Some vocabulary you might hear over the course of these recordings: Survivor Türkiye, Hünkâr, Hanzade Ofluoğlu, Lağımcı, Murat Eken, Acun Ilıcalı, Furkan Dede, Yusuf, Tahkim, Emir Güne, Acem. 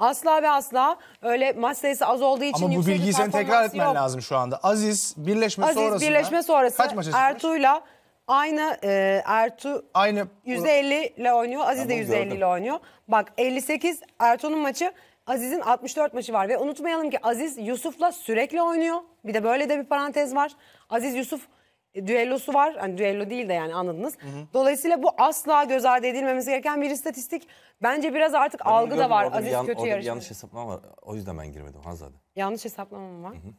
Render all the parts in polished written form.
Asla ve asla öyle maç sayısı az olduğu için yüksek bir performans yok. Ama bu bilgiyi sen tekrar etmen lazım şu anda. Aziz birleşme sonrası kaç maç Ertuğ'la aynı Ertuğ %50 ile oynuyor. Aziz de %50 ile oynuyor. Bak 58 Ertuğ'un maçı, Aziz'in 64 maçı var. Ve unutmayalım ki Aziz Yusuf'la sürekli oynuyor. Bir de böyle de bir parantez var. Aziz Yusuf düellosu var. Hani düello değil de yani anladınız. Hı hı. Dolayısıyla bu asla göz ardı edilmemesi gereken bir istatistik. Bence biraz artık ben algı da var. Aziz kötü yarışıyor. Yanlış hesaplama var. O yüzden ben girmedim Hazade. Yanlış hesaplama mı var? Hı hı.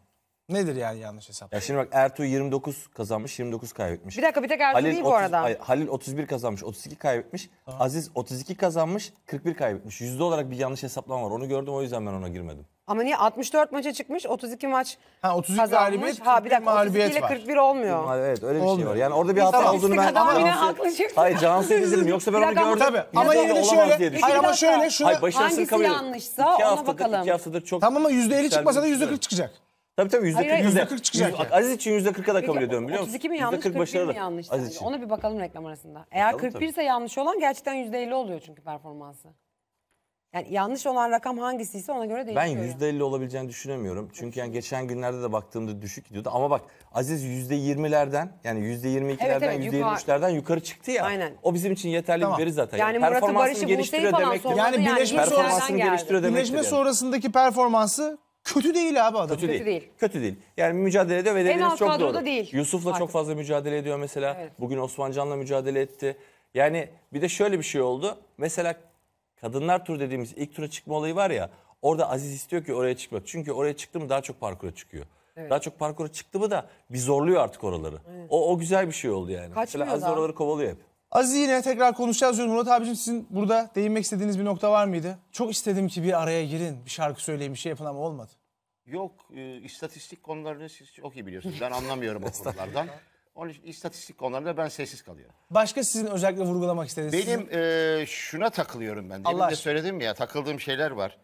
Nedir yani yanlış hesap? Ya şimdi bak Ertuğ 29 kazanmış, 29 kaybetmiş. Bir dakika, bir tek Ertuğ Halil değil bu arada. Hayır, Halil 31 kazanmış, 32 kaybetmiş. Aha. Aziz 32 kazanmış, 41 kaybetmiş. Yüzde olarak bir yanlış hesaplama var. Onu gördüm, o yüzden ben ona girmedim. Ama niye 64 maça çıkmış, 32 maç kazanmış. 32 galibiyet, 32 ile 41 olmuyor. Hı, evet öyle bir olmuyor. Şey var. Yani orada bir hata olduğunu ben... Ama yine haklı çıktı. Hayır Cansu izledim, yoksa ben onu gördüm. Tabii. Ama yine de şöyle, hayır ama şöyle şunu... Hangisi yanlışsa ona bakalım. Tamam ama %50 çıkmasa da %40 çıkacak. Tabii tabii %40 çıkacak. Yani. Aziz için %40'a da kabul ediyorum biliyor musun? 32 mi yanlış, 41 mi yanlış? Ona bir bakalım reklam arasında. Eğer bakalım, 41 ise yanlış olan gerçekten %50 oluyor çünkü performansı. Yani yanlış olan rakam hangisiyse ona göre değişiyor. Ben %50 olabileceğini düşünemiyorum. Çünkü yani geçen günlerde de baktığımda düşük gidiyordu. Ama bak Aziz %20'lerden yani %22'lerden evet, %23'lerden yukarı çıktı ya. Aynen. O bizim için yeterli bir veri zaten. Yani Murat'ı, Barış'ı, Buse'yi falan sormadı. Yani birleşme sonrasındaki performansı... Kötü değil abi adam. Kötü değil. Yani mücadele ediyor ve dediğiniz çok doğru. Yusuf'la çok fazla mücadele ediyor mesela. Evet. Bugün Osmancan'la mücadele etti. Yani bir de şöyle bir şey oldu. Mesela kadınlar tur dediğimiz ilk tura çıkma olayı var ya. Orada Aziz istiyor ki oraya çıkmak. Çünkü oraya çıktı mı daha çok parkura çıkıyor. Evet. Daha çok parkura çıktı mı da bir zorluyor artık oraları. Evet. O güzel bir şey oldu yani. Kaçmıyor mesela Aziz da oraları kovalıyor hep. Aziz yine tekrar konuşacağız diyorum. Murat abicim sizin burada değinmek istediğiniz bir nokta var mıydı? Çok istedim ki bir araya girin, bir şarkı söyleyin, bir şey yapın ama olmadı. Yok, istatistik konularını siz çok iyi biliyorsunuz. Ben anlamıyorum o konulardan. Onun için istatistik konularında ben sessiz kalıyorum. Başka sizin özellikle vurgulamak istediğiniz... Benim şuna takılıyorum ben. Demin de söyledim ya, takıldığım şeyler var.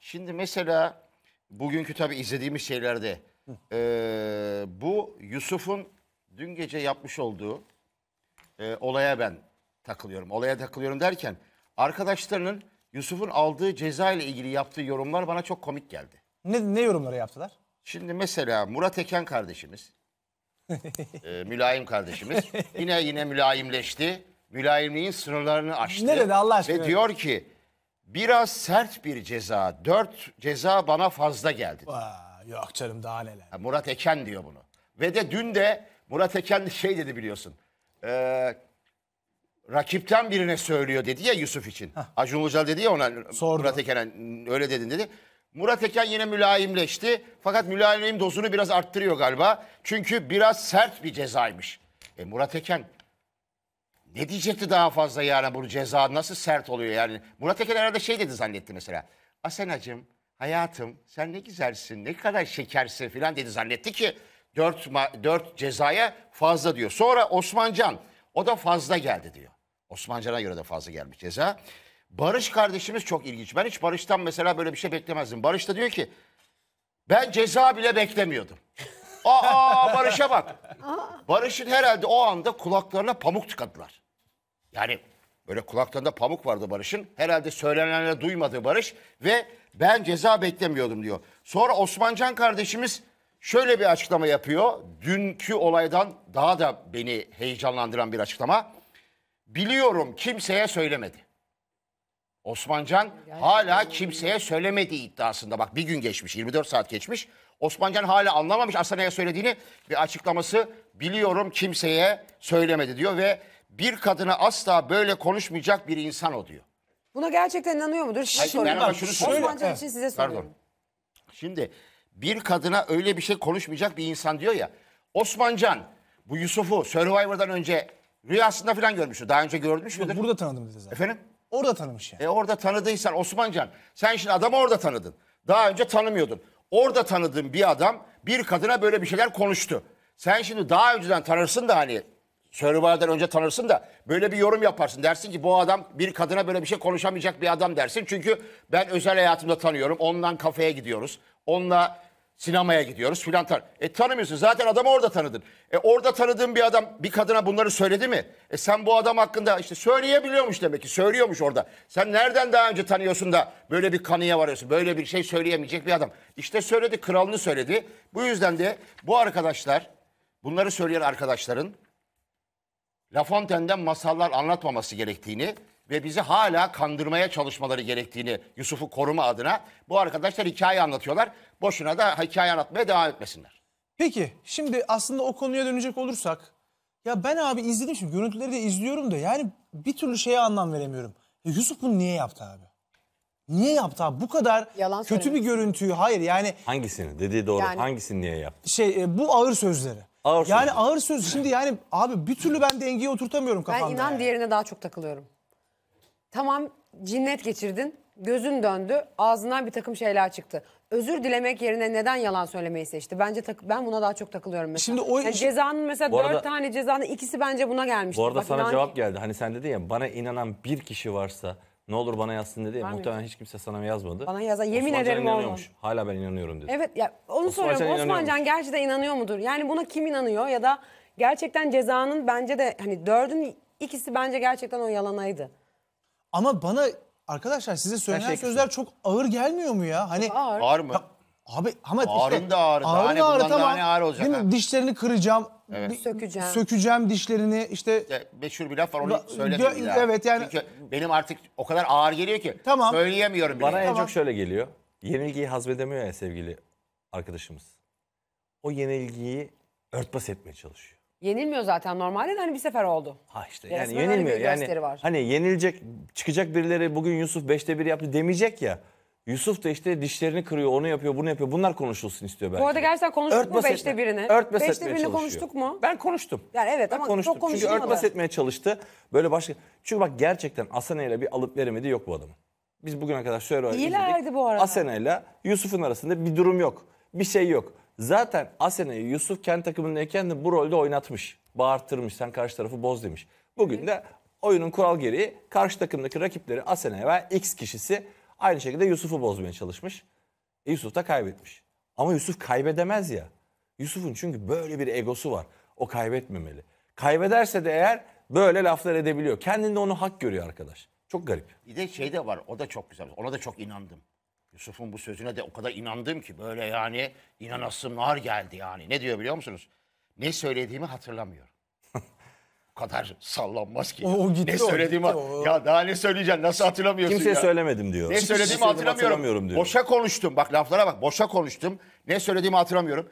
Şimdi mesela bugünkü tabii izlediğimiz şeylerde bu Yusuf'un dün gece yapmış olduğu olaya ben takılıyorum. Olaya takılıyorum derken arkadaşlarının Yusuf'un aldığı ceza ile ilgili yaptığı yorumlar bana çok komik geldi. Ne yorumları yaptılar? Şimdi mesela Murat Eken kardeşimiz, mülayim kardeşimiz yine mülayimleşti. Mülayimliğin sınırlarını aştı. Ne dedi Allah aşkına? Ve diyor ki biraz sert bir ceza, 4 ceza bana fazla geldi. Aa, yok canım daha neler. Murat Eken diyor bunu. Ve de dün de Murat Eken şey dedi biliyorsun. Rakipten birine söylüyor dedi ya Yusuf için. Heh. Acun Ilıcalı dedi ya ona. Sordu. Murat Eken'e öyle dedin dedi. Murat Eken yine mülayimleşti. Fakat mülayimliğin dozunu biraz arttırıyor galiba. Çünkü biraz sert bir cezaymış. Murat Eken ne diyecekti daha fazla yani, bu ceza nasıl sert oluyor yani. Murat Eken herhalde şey dedi zannetti mesela. Asenacığım hayatım sen ne güzelsin, ne kadar şekersin falan dedi zannetti ki. 4 cezaya fazla diyor. Sonra Osmancan, o da fazla geldi diyor. Osmancan'a göre de fazla gelmiş ceza. Barış kardeşimiz çok ilginç. Ben hiç Barış'tan mesela böyle bir şey beklemezdim. Barış da diyor ki ben ceza bile beklemiyordum. Aa Barış'a bak. Barış'ın herhalde o anda kulaklarına pamuk tıkadılar. Yani böyle kulaklarında pamuk vardı Barış'ın. Herhalde söylenenleri duymadı Barış ve ben ceza beklemiyordum diyor. Sonra Osmancan kardeşimiz şöyle bir açıklama yapıyor. Dünkü olaydan daha da beni heyecanlandıran bir açıklama. Biliyorum kimseye söylemedi. Osmancan hala kimseye söylemediği iddiasında. Bak bir gün geçmiş, 24 saat geçmiş. Osmancan hala anlamamış aslında neye söylediğini. Bir açıklaması biliyorum kimseye söylemedi diyor. Ve bir kadına asla böyle konuşmayacak bir insan o diyor. Buna gerçekten inanıyor mudur? Osmancan için size soruyorum. Pardon. Şimdi... Bir kadına öyle bir şey konuşmayacak bir insan diyor ya. Osmancan bu Yusuf'u Survivor'dan önce rüyasında falan görmüştü. Daha önce görmüş müydü? Burada tanıdım dedi zaten. Efendim? Orada tanımış yani. Orada tanıdıysan Osmancan. Sen şimdi adamı orada tanıdın. Daha önce tanımıyordun. Orada tanıdığın bir adam bir kadına böyle bir şeyler konuştu. Sen şimdi daha önceden tanırsın da hani Survivor'dan önce tanırsın da böyle bir yorum yaparsın. Dersin ki bu adam bir kadına böyle bir şey konuşamayacak bir adam dersin. Çünkü ben özel hayatımda tanıyorum. Ondan kafeye gidiyoruz. Onunla sinemaya gidiyoruz filan. Tanımıyorsun zaten, adamı orada tanıdın. Orada tanıdığın bir adam bir kadına bunları söyledi mi? Sen bu adam hakkında işte söyleyebiliyormuş demek ki, söylüyormuş orada. Sen nereden daha önce tanıyorsun da böyle bir kanıya varıyorsun? Böyle bir şey söyleyemeyecek bir adam. İşte söyledi, kralını söyledi. Bu yüzden de bu arkadaşlar, bunları söyleyen arkadaşların La Fontaine'den masallar anlatmaması gerektiğini ve bizi hala kandırmaya çalışmaları gerektiğini, Yusuf'u koruma adına bu arkadaşlar hikaye anlatıyorlar. Boşuna da hikaye anlatmaya devam etmesinler. Peki şimdi aslında o konuya dönecek olursak, ya ben abi izledim şimdi, görüntüleri de izliyorum da yani bir türlü şeye anlam veremiyorum. Yusuf bunu niye yaptı abi? Niye yaptı abi? Bu kadar yalan kötü bir görüntüyü, hayır yani. Hangisini? Dediği doğru. Yani, hangisini niye yaptı? Bu ağır sözleri. Ağır yani sözleri. Ağır söz şimdi yani abi bir türlü ben dengeyi oturtamıyorum kafamda. Ben inan yani. Diğerine daha çok takılıyorum. Tamam, cinnet geçirdin, gözün döndü, ağzından bir takım şeyler çıktı. Özür dilemek yerine neden yalan söylemeyi seçti? Bence ben buna daha çok takılıyorum mesela. Şimdi o yani cezanın mesela dört tane cezanın ikisi bence buna gelmişti. Bu arada bak, sana cevap geldi. Hani sen dedin ya, bana inanan bir kişi varsa ne olur bana yazsın dedi. Muhtemelen hiç kimse sana yazmadı. Bana yazar, yemin ederim olmuş. Hala ben inanıyorum dedi. Evet ya, onu soruyorum. Osmancan gerçekten inanıyor mudur? Yani buna kim inanıyor ya da gerçekten cezanın bence de hani dördün ikisi bence gerçekten o yalanaydı. Ama bana arkadaşlar size söylenen sözler çok ağır gelmiyor mu ya? Hani ağır mı? Ya, abi ama ağrın da ağır. Ağrın ağır tamam. Ağır olacak, değil mi? Dişlerini kıracağım. Evet. Sökeceğim dişlerini işte. Meşhur bir laf var, onu söylemiyorum. Evet yani. Çünkü benim artık o kadar ağır geliyor ki. Tamam. Söyleyemiyorum. Bana en çok şöyle geliyor. Yenilgiyi hazmedemiyor ya sevgili arkadaşımız. O yenilgiyi örtbas etmeye çalışıyor. Yenilmiyor zaten normalde, hani bir sefer oldu. Ha işte yani resmen yenilmiyor yani var. Hani yenilecek, çıkacak birileri bugün Yusuf 5'te 1 yaptı demeyecek ya. Yusuf da işte dişlerini kırıyor, onu yapıyor, bunu yapıyor. Bunlar konuşulsun istiyor belki. Bu arada gerçekten konuştuk örtbas mu 5'te 1'ini? Örtbas etmeye çalışıyor. 5'te 1'ini konuştuk mu? Ben konuştum. Yani evet ben ama konuştum. Çok konuşulmadı. Çünkü örtbas etmeye çalıştı. Böyle başka... Çünkü bak gerçekten Asena'yla bir alıp veremedi yok bu adamın. Biz bugüne kadar şöyle izledik. Bu arada. Asena'yla Yusuf'un arasında bir durum yok. Bir şey yok. Zaten Asena'yı Yusuf kendi takımındayken de bu rolde oynatmış. Bağırtırmış, sen karşı tarafı boz demiş. Bugün de oyunun kural gereği karşı takımdaki rakipleri Asena'ya veya X kişisi aynı şekilde Yusuf'u bozmaya çalışmış. Yusuf da kaybetmiş. Ama Yusuf kaybedemez ya. Yusuf'un çünkü böyle bir egosu var. O kaybetmemeli. Kaybederse de eğer böyle laflar edebiliyor. Kendinde onu hak görüyor arkadaş. Çok garip. Bir de şey de var, o da çok güzel. Ona da çok inandım. Yusuf'un bu sözüne de o kadar inandım ki böyle yani inanasımlar geldi yani. Ne diyor biliyor musunuz? Ne söylediğimi hatırlamıyorum. O kadar sallanmaz ki. Gitti, ne söylediğimi ya daha ne söyleyeceksin, nasıl hatırlamıyorsun? Kimseye ya söylemedim diyor. Ne söylediğimi hatırlamıyorum diyor. Boşa konuştum, bak laflara bak, boşa konuştum. Ne söylediğimi hatırlamıyorum.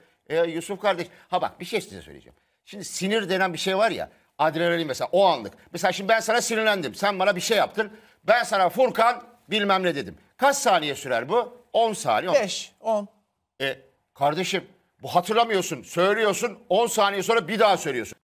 Yusuf kardeş, ha bak bir şey size söyleyeceğim. Şimdi sinir denen bir şey var ya, adrenalin mesela o anlık. Mesela şimdi ben sana sinirlendim, sen bana bir şey yaptın. Ben sana Furkan bilmem ne dedim. Kaç saniye sürer bu? 10 saniye. 5, 10. Kardeşim bu hatırlamıyorsun, söylüyorsun, 10 saniye sonra bir daha söylüyorsun.